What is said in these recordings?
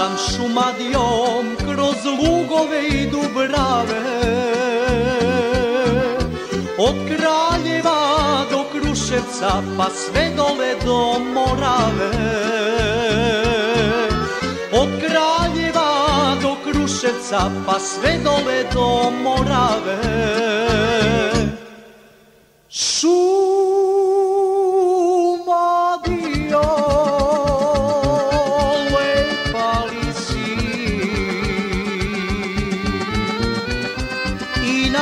sam Šumadijom kroz lugove I dubrave, od Kraljeva do Kruševca pa sve dole do Morave, od Kraljeva do Kruševca pa sve dole do Morave.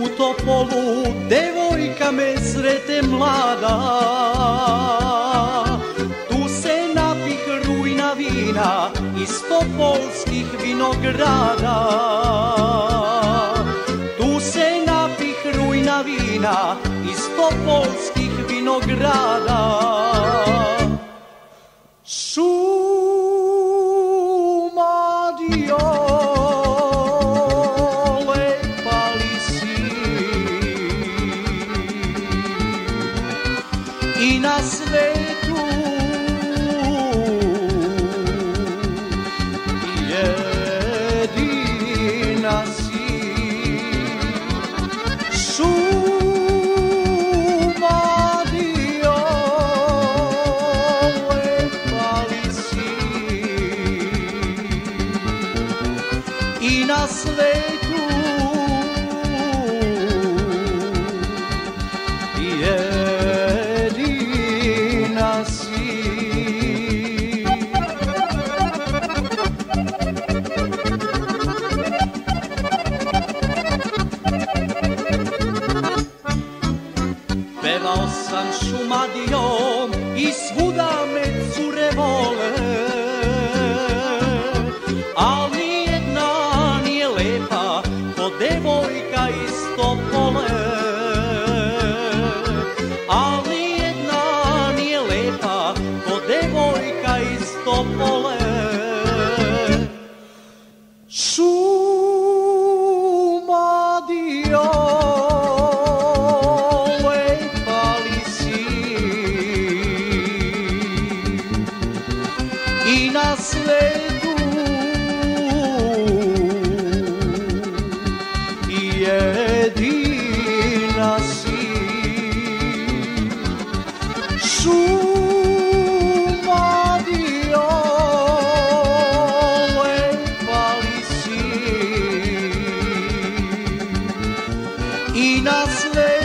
U Topolu devojka me srete mlada, tu se napih rujna vina iz topolskih vinograda, tu se napih rujna vina iz topolskih vinograda. I na svetu jedina si, Šumadija, uvek pali si. I na svetu pevao sam Šumadijom I svuda me cure vole, al nijedna nije lepa ko devojka iz Topole, al nijedna nije lepa ko devojka iz Topole. I na svetu jedina si, Šumadija, uvek pali si. I na svetu